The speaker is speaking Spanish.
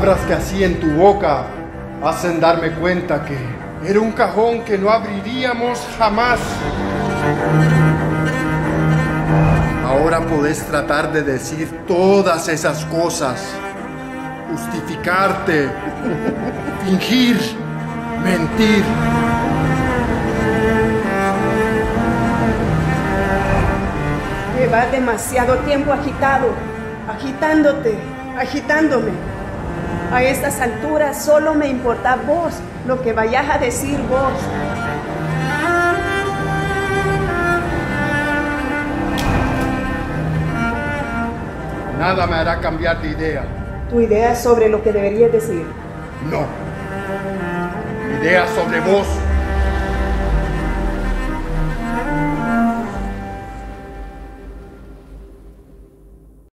palabras que hacía en tu boca hacen darme cuenta que era un cajón que no abriríamos jamás. Ahora podés tratar de decir todas esas cosas, justificarte, fingir, mentir. Llevas demasiado tiempo agitado, agitándote, agitándome. A estas alturas solo me importa vos, lo que vayas a decir vos. Nada me hará cambiar de idea. Tu idea sobre lo que deberías decir. No. Mi idea sobre vos.